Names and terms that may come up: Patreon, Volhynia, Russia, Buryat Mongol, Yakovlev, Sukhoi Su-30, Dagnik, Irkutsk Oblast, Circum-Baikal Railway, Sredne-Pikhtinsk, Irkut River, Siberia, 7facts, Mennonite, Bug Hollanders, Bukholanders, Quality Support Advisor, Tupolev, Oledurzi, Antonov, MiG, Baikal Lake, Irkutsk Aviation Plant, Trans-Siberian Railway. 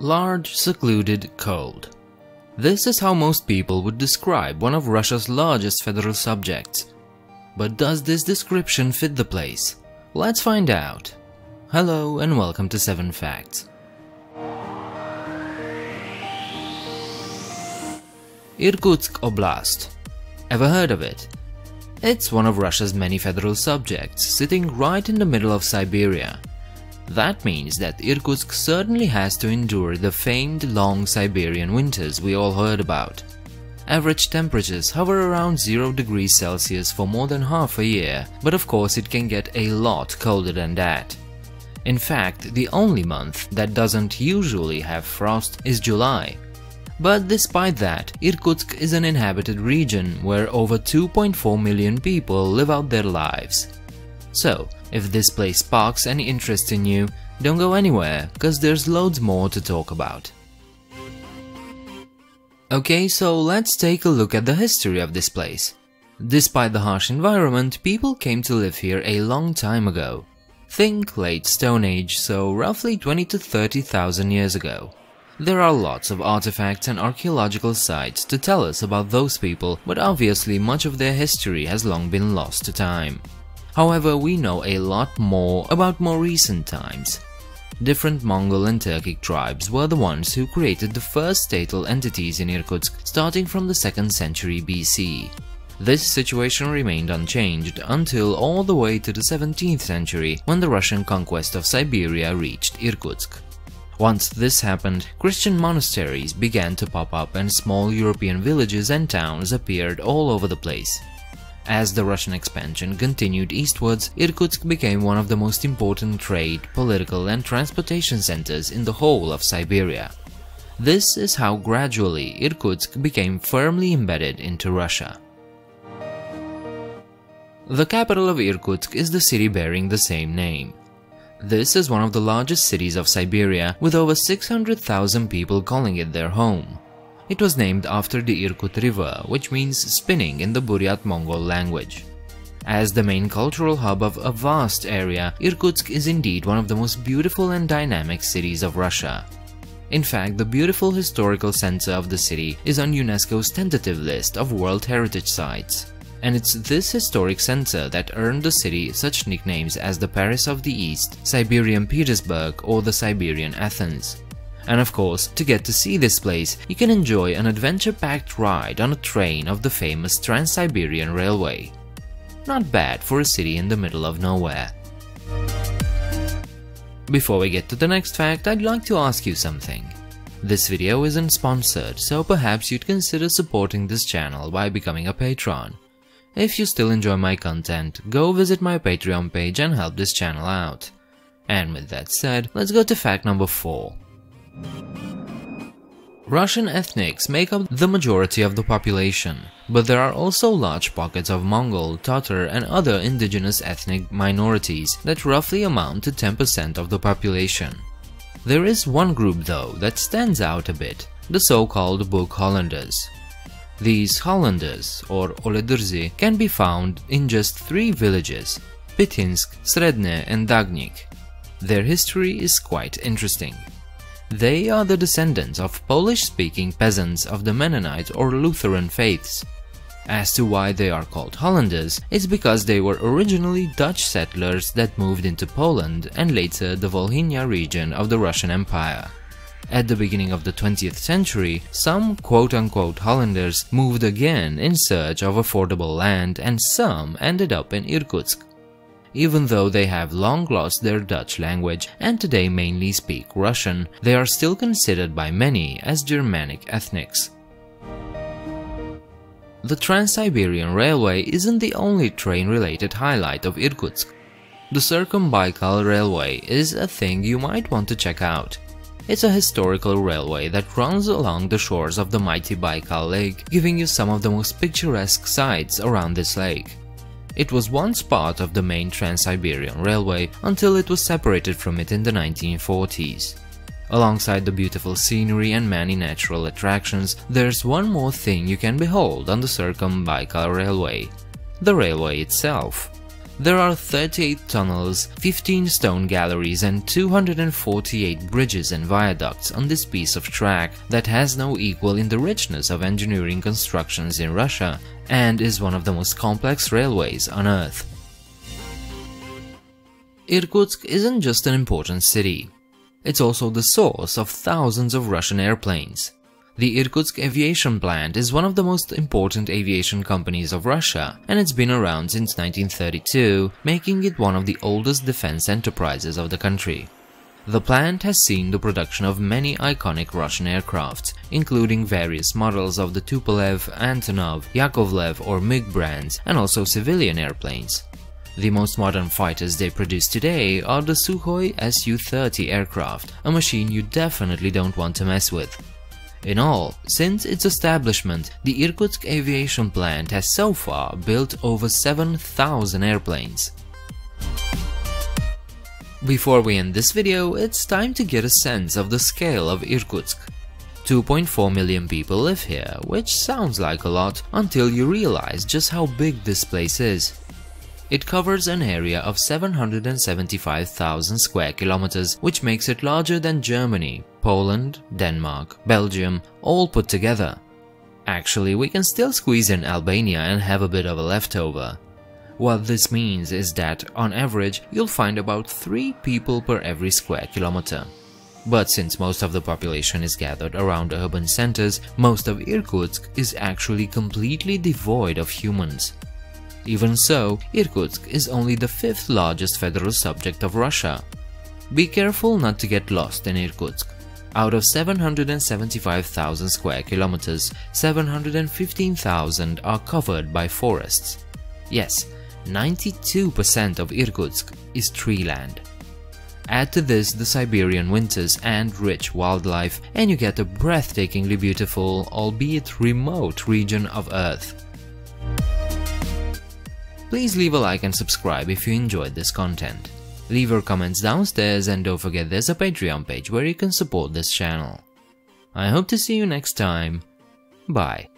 large, secluded, cold. This is how most people would describe one of Russia's largest federal subjects. But does this description fit the place? Let's find out. Hello and welcome to 7 Facts. Irkutsk Oblast. Ever heard of it? It's one of Russia's many federal subjects, sitting right in the middle of Siberia. That means that Irkutsk certainly has to endure the famed long Siberian winters we all heard about. Average temperatures hover around 0 degrees Celsius for more than half a year, but of course it can get a lot colder than that. In fact, the only month that doesn't usually have frost is July. But despite that, Irkutsk is an inhabited region where over 2.4 million people live out their lives. So, if this place sparks any interest in you, don't go anywhere, cause there's loads more to talk about. Okay, so let's take a look at the history of this place. Despite the harsh environment, people came to live here a long time ago. Think late Stone Age, so roughly 20 to 30,000 years ago. There are lots of artifacts and archaeological sites to tell us about those people, but obviously much of their history has long been lost to time. However, we know a lot more about more recent times. Different Mongol and Turkic tribes were the ones who created the first statal entities in Irkutsk starting from the 2nd century BC. This situation remained unchanged until all the way to the 17th century when the Russian conquest of Siberia reached Irkutsk. Once this happened, Christian monasteries began to pop up and small European villages and towns appeared all over the place. As the Russian expansion continued eastwards, Irkutsk became one of the most important trade, political and transportation centers in the whole of Siberia. This is how gradually Irkutsk became firmly embedded into Russia. The capital of Irkutsk is the city bearing the same name. This is one of the largest cities of Siberia, with over 600,000 people calling it their home. It was named after the Irkut River, which means spinning in the Buryat Mongol language. As the main cultural hub of a vast area, Irkutsk is indeed one of the most beautiful and dynamic cities of Russia. In fact, the beautiful historical center of the city is on UNESCO's tentative list of World Heritage Sites. And it's this historic center that earned the city such nicknames as the Paris of the East, Siberian Petersburg or the Siberian Athens. And of course, to get to see this place, you can enjoy an adventure-packed ride on a train of the famous Trans-Siberian Railway. Not bad for a city in the middle of nowhere. Before we get to the next fact, I'd like to ask you something. This video isn't sponsored, so perhaps you'd consider supporting this channel by becoming a patron. If you still enjoy my content, go visit my Patreon page and help this channel out. And with that said, let's go to fact number 4. Russian ethnics make up the majority of the population, but there are also large pockets of Mongol, Tatar and other indigenous ethnic minorities that roughly amount to 10% of the population. There is one group though that stands out a bit, the so-called Bukholanders. These Hollanders, or Oledurzi, can be found in just 3 villages, Pikhtinsk, Sredne and Dagnik. Their history is quite interesting. They are the descendants of Polish-speaking peasants of the Mennonite or Lutheran faiths. As to why they are called Hollanders, it's because they were originally Dutch settlers that moved into Poland and later the Volhynia region of the Russian Empire. At the beginning of the 20th century, some quote-unquote Hollanders moved again in search of affordable land and some ended up in Irkutsk, even though they have long lost their Dutch language and today mainly speak Russian, they are still considered by many as Germanic ethnics. The Trans-Siberian Railway isn't the only train-related highlight of Irkutsk. The Circum-Baikal Railway is a thing you might want to check out. It's a historical railway that runs along the shores of the mighty Baikal Lake, giving you some of the most picturesque sights around this lake. It was once part of the main Trans-Siberian Railway until it was separated from it in the 1940s. Alongside the beautiful scenery and many natural attractions, there's one more thing you can behold on the Circum-Baikal Railway – the railway itself. There are 38 tunnels, 15 stone galleries and 248 bridges and viaducts on this piece of track that has no equal in the richness of engineering constructions in Russia and is one of the most complex railways on Earth. Irkutsk isn't just an important city. It's also the source of thousands of Russian airplanes. The Irkutsk Aviation Plant is one of the most important aviation companies of Russia, and it's been around since 1932, making it one of the oldest defense enterprises of the country. The plant has seen the production of many iconic Russian aircraft, including various models of the Tupolev, Antonov, Yakovlev or MiG brands, and also civilian airplanes. The most modern fighters they produce today are the Sukhoi Su-30 aircraft, a machine you definitely don't want to mess with. In all, since its establishment, the Irkutsk Aviation Plant has so far built over 7,000 airplanes. Before we end this video, it's time to get a sense of the scale of Irkutsk. 2.4 million people live here, which sounds like a lot until you realize just how big this place is. It covers an area of 775,000 square kilometers, which makes it larger than Germany, Poland, Denmark, Belgium, all put together. Actually, we can still squeeze in Albania and have a bit of a leftover. What this means is that, on average, you'll find about 3 people per every square kilometer. But since most of the population is gathered around urban centers, most of Irkutsk is actually completely devoid of humans. Even so, Irkutsk is only the 5th largest federal subject of Russia. Be careful not to get lost in Irkutsk. Out of 775,000 square kilometers, 715,000 are covered by forests. Yes, 92% of Irkutsk is treeland. Add to this the Siberian winters and rich wildlife, and you get a breathtakingly beautiful, albeit remote, region of Earth. Please leave a like and subscribe if you enjoyed this content. Leave your comments downstairs and don't forget there's a Patreon page where you can support this channel. I hope to see you next time. Bye.